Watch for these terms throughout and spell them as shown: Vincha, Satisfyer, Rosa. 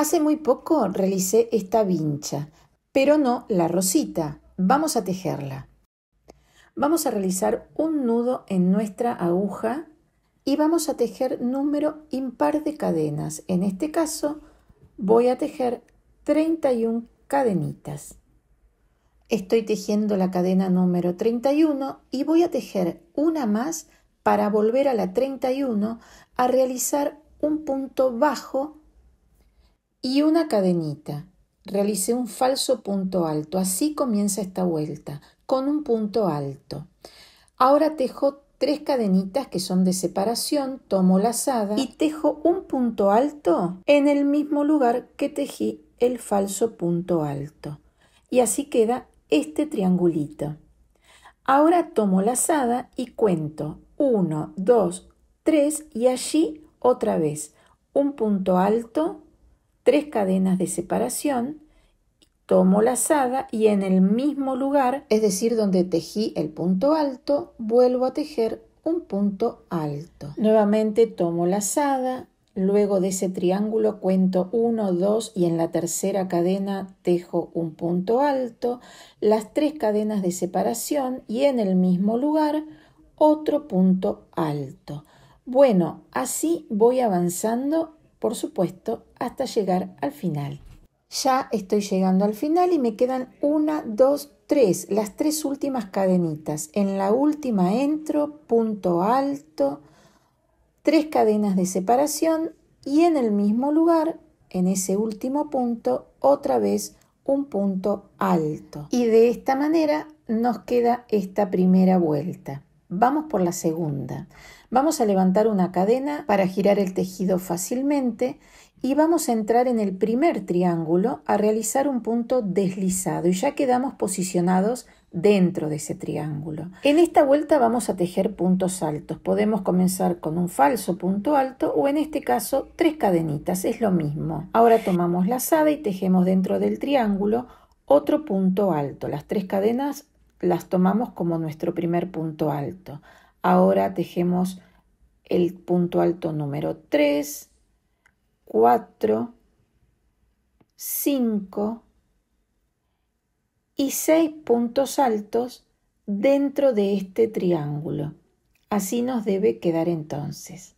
Hace muy poco realicé esta vincha, pero no la rosita. Vamos a tejerla. Vamos a realizar un nudo en nuestra aguja y vamos a tejer número impar de cadenas. En este caso voy a tejer 31 cadenitas. Estoy tejiendo la cadena número 31 y voy a tejer una más para volver a la 31 a realizar un punto bajo y una cadenita. Realicé un falso punto alto, así comienza esta vuelta, con un punto alto. Ahora tejo 3 cadenitas que son de separación, tomo lazada y tejo un punto alto en el mismo lugar que tejí el falso punto alto. Y así queda este triangulito. Ahora tomo lazada y cuento 1, 2, 3 y allí otra vez un punto alto, 3 cadenas de separación, tomo lazada y en el mismo lugar, es decir, donde tejí el punto alto, vuelvo a tejer un punto alto. Nuevamente tomo lazada, luego de ese triángulo cuento 1, 2 y en la tercera cadena tejo un punto alto, las 3 cadenas de separación y en el mismo lugar otro punto alto. Bueno, así voy avanzando, por supuesto, hasta llegar al final. Ya estoy llegando al final y me quedan 1, 2, 3, las 3 últimas cadenitas. En la última entro, punto alto, 3 cadenas de separación y en el mismo lugar, en ese último punto, otra vez un punto alto. Y de esta manera nos queda esta primera vuelta. Vamos por la segunda. Vamos a levantar una cadena para girar el tejido fácilmente y vamos a entrar en el primer triángulo a realizar un punto deslizado y ya quedamos posicionados dentro de ese triángulo. En esta vuelta vamos a tejer puntos altos. Podemos comenzar con un falso punto alto o en este caso 3 cadenitas, es lo mismo. Ahora tomamos lazada y tejemos dentro del triángulo otro punto alto. Las 3 cadenas las tomamos como nuestro primer punto alto. Ahora tejemos el punto alto número 3, 4, 5 y 6 puntos altos dentro de este triángulo. Así nos debe quedar entonces.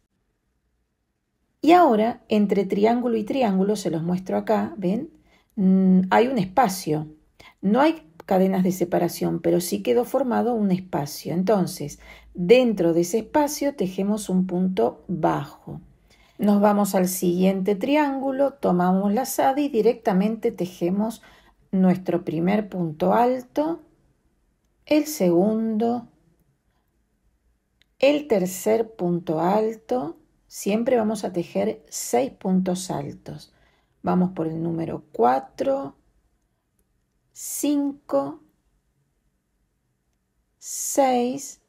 Y ahora, entre triángulo y triángulo, se los muestro acá, ¿ven? Hay un espacio. No hay cadenas de separación, pero sí quedó formado un espacio. Entonces, dentro de ese espacio tejemos un punto bajo. Nos vamos al siguiente triángulo, tomamos lazada y directamente tejemos nuestro primer punto alto, el segundo, el tercer punto alto. Siempre vamos a tejer 6 puntos altos. Vamos por el número 4, 5, 6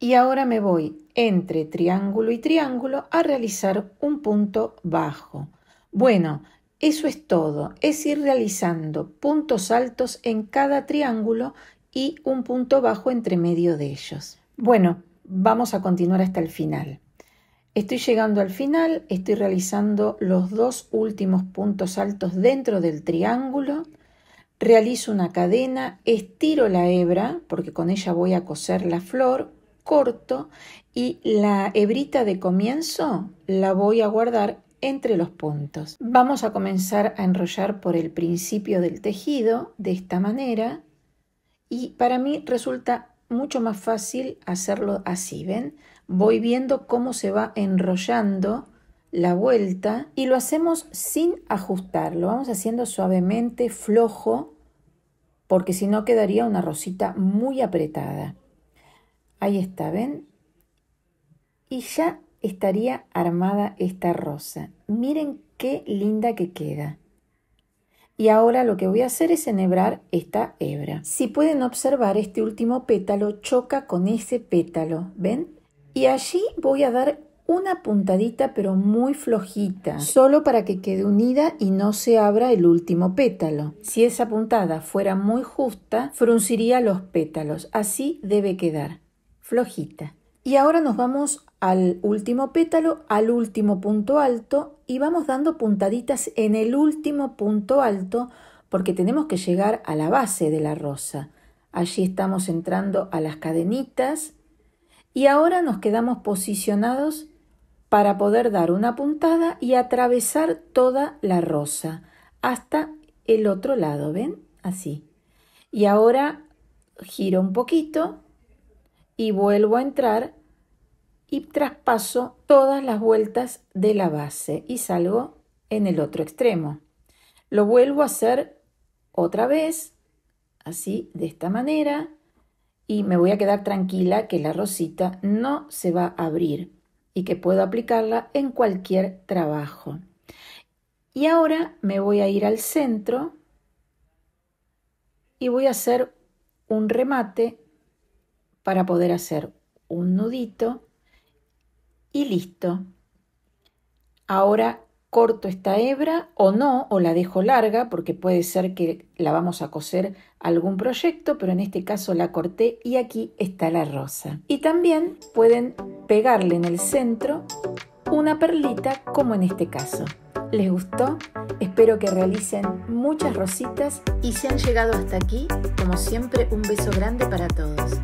y ahora me voy entre triángulo y triángulo a realizar un punto bajo. Bueno, eso es todo, es ir realizando puntos altos en cada triángulo y un punto bajo entre medio de ellos. Bueno, vamos a continuar hasta el final. Estoy llegando al final, estoy realizando los 2 últimos puntos altos dentro del triángulo, realizo una cadena, estiro la hebra, porque con ella voy a coser la flor, corto y la hebrita de comienzo la voy a guardar entre los puntos. Vamos a comenzar a enrollar por el principio del tejido de esta manera y para mí resulta mucho más fácil hacerlo así, ¿ven? Voy viendo cómo se va enrollando la vuelta y lo hacemos sin ajustar, lo vamos haciendo suavemente, flojo, porque si no quedaría una rosita muy apretada. Ahí está, ¿ven? Y ya estaría armada esta rosa. Miren qué linda que queda. Y ahora lo que voy a hacer es enhebrar esta hebra. Si pueden observar, este último pétalo choca con ese pétalo, ¿ven? Y allí voy a dar una puntadita pero muy flojita, solo para que quede unida y no se abra el último pétalo. Si esa puntada fuera muy justa, frunciría los pétalos. Así debe quedar, flojita. Y ahora nos vamos al último pétalo, al último punto alto, y vamos dando puntaditas en el último punto alto porque tenemos que llegar a la base de la rosa. Allí estamos entrando a las cadenitas y ahora nos quedamos posicionados para poder dar una puntada y atravesar toda la rosa hasta el otro lado, ¿ven? Así. Y ahora giro un poquito y vuelvo a entrar y traspaso todas las vueltas de la base y salgo en el otro extremo. Lo vuelvo a hacer otra vez, así, de esta manera, y me voy a quedar tranquila que la rosita no se va a abrir y que puedo aplicarla en cualquier trabajo. Y ahora me voy a ir al centro y voy a hacer un remate para poder hacer un nudito y listo. Ahora corto esta hebra o no, o la dejo larga porque puede ser que la vamos a coser algún proyecto, pero en este caso la corté y aquí está la rosa. Y también pueden pegarle en el centro una perlita como en este caso. ¿Les gustó? Espero que realicen muchas rositas y si han llegado hasta aquí, como siempre, un beso grande para todos.